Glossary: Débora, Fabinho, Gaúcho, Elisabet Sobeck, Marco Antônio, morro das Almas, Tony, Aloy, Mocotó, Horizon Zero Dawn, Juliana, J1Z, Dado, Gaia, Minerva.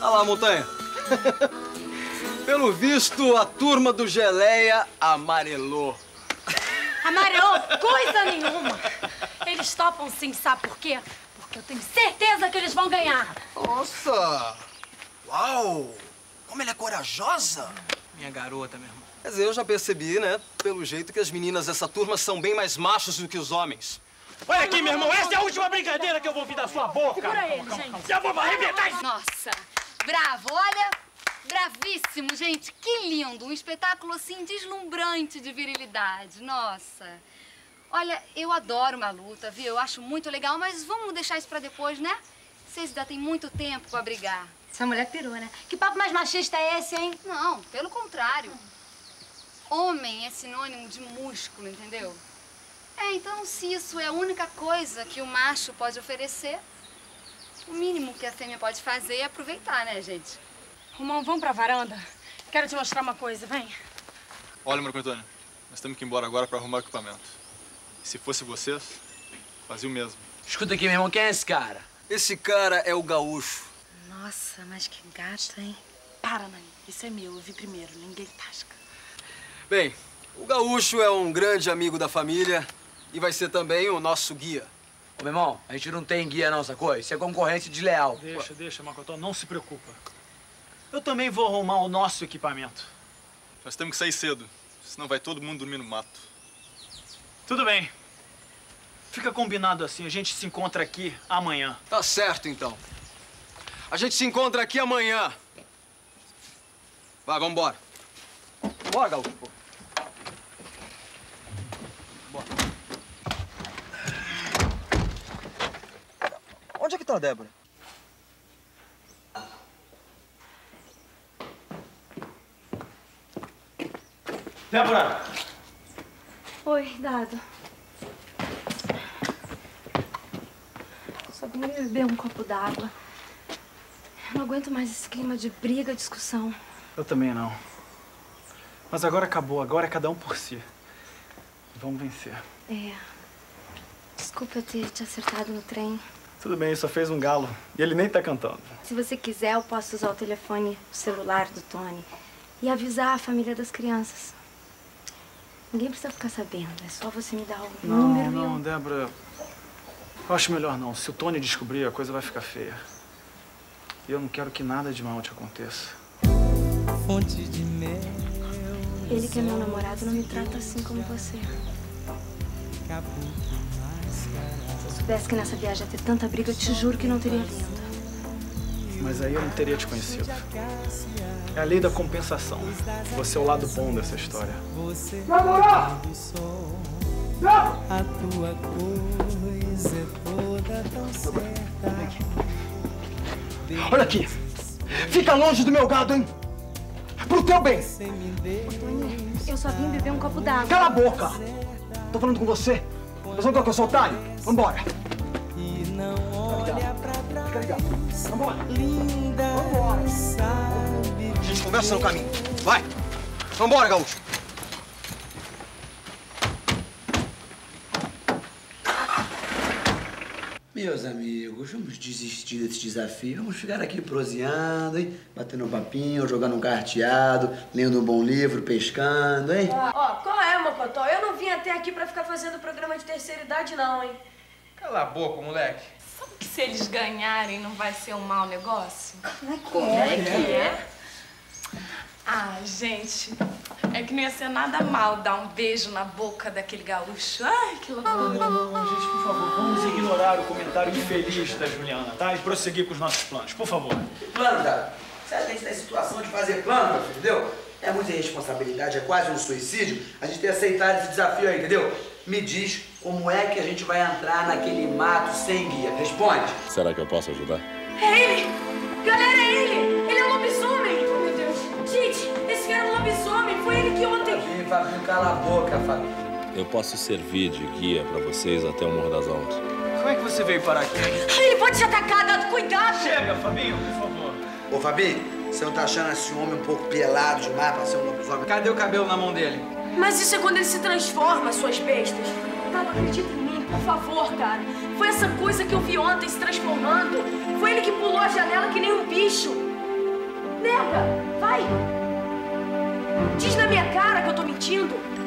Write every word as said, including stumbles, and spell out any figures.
Olha lá a montanha. Pelo visto, a turma do Geleia amarelou. Amarelou coisa nenhuma. Eles topam sim, sabe por quê? Porque eu tenho certeza que eles vão ganhar. Nossa! Uau! Como ela é corajosa! Minha garota, meu irmão. Quer dizer, eu já percebi, né, pelo jeito que as meninas dessa turma são bem mais machos do que os homens. Olha aqui, meu irmão, essa é a última brincadeira que eu vou ouvir da sua boca. Segura ele, gente. Eu vou arrebentar isso. Nossa, bravo, olha, bravíssimo, gente, que lindo. Um espetáculo, assim, deslumbrante de virilidade, nossa. Olha, eu adoro uma luta, viu? Eu acho muito legal, mas vamos deixar isso pra depois, né? Vocês ainda têm muito tempo pra brigar. Essa mulher pirou, né? Que papo mais machista é esse, hein? Não, pelo contrário. Homem é sinônimo de músculo, entendeu? É, então, se isso é a única coisa que o macho pode oferecer, o mínimo que a fêmea pode fazer é aproveitar, né, gente? Romão, vamos pra varanda? Quero te mostrar uma coisa, vem. Olha, Marco Antônio, nós temos que ir embora agora pra arrumar o equipamento. E se fosse vocês, fazia o mesmo. Escuta aqui, meu irmão, quem é esse cara? Esse cara é o Gaúcho. Nossa, mas que gato, hein? Para, Nani, isso é meu, eu vi primeiro, ninguém tasca. Bem, o Gaúcho é um grande amigo da família e vai ser também o nosso guia. Ô, meu irmão, a gente não tem guia não, sacou? Isso é concorrência desleal. Deixa, Pô. deixa, Mocotó, não se preocupa. Eu também vou arrumar o nosso equipamento. Nós temos que sair cedo, senão vai todo mundo dormir no mato. Tudo bem. Fica combinado assim, a gente se encontra aqui amanhã. Tá certo, então. A gente se encontra aqui amanhã. Vai, vambora. Bora, Gaúcho, pô. Onde é que tá a Débora? Débora! Oi, Dado. Só vim beber um copo d'água. Eu não aguento mais esse clima de briga, discussão. Eu também não. Mas agora acabou, agora é cada um por si. Vamos vencer. É. Desculpa eu ter te acertado no trem. Tudo bem, só fez um galo. E ele nem tá cantando. Se você quiser, eu posso usar o telefone celular do Tony e avisar a família das crianças. Ninguém precisa ficar sabendo, é só você me dar o número. Não, não, Débora. Eu acho melhor não. Se o Tony descobrir, a coisa vai ficar feia. E eu não quero que nada de mal te aconteça. Fonte de mel. Ele que é meu namorado não me trata assim como você. Se soubesse que nessa viagem ia ter tanta briga, eu te juro que não teria vindo. Mas aí eu não teria te conhecido. É a lei da compensação. Você é o lado bom dessa história. Vai morar! A tua coisa é toda tão certa. Olha aqui! Fica longe do meu gado, hein? Pro teu bem! Eu só vim beber um copo d'água. Cala a boca! Tô falando com você. Nós vamos que eu sou otário? Vambora! E não olha pra trás. Vambora! Linda! Vambora! Sabe, a gente conversa no caminho. Vai! Vambora, Gaúcho! Meus amigos, vamos desistir desse desafio. Vamos ficar aqui proseando, hein? Batendo um papinho, jogando um carteado, lendo um bom livro, pescando, hein? Ó, ó, qual é, Mocotó? Eu não vim até aqui pra ficar fazendo programa de terceira idade, não, hein? Cala a boca, moleque. Sabe que se eles ganharem não vai ser um mau negócio? Como é que é? Ah, gente, é que não ia ser nada mal dar um beijo na boca daquele gaúcho. Ai, que loucura. Não, não, não, gente, por favor, vamos ignorar o comentário infeliz da Juliana, tá? E prosseguir com os nossos planos, por favor. Que plano, Dado? Você acha que a gente tá em situação de fazer plano, entendeu? É muita irresponsabilidade, é quase um suicídio a gente ter aceitado esse desafio aí, entendeu? Me diz como é que a gente vai entrar naquele mato sem guia. Responde. Será que eu posso ajudar? É ele! Galera, é ele! Ele é um lobisomem! Gente, esse cara é um lobisomem, foi ele que ontem... Fabinho, Fabinho, cala a boca, Fabinho. Eu posso servir de guia pra vocês até o Morro das Almas. Como é que você veio parar aqui? Ai, ele pode te atacar, Dado, cuidado! Chega, Fabinho, por favor. Ô, Fabinho, você não tá achando esse homem um pouco pelado demais pra ser um lobisomem? Cadê o cabelo na mão dele? Mas isso é quando ele se transforma, suas bestas. Dado, acredita em mim, por favor, cara. Foi essa coisa que eu vi ontem se transformando. Foi ele que pulou a janela que nem um bicho. droga! Vai! Diz na minha cara que eu tô mentindo!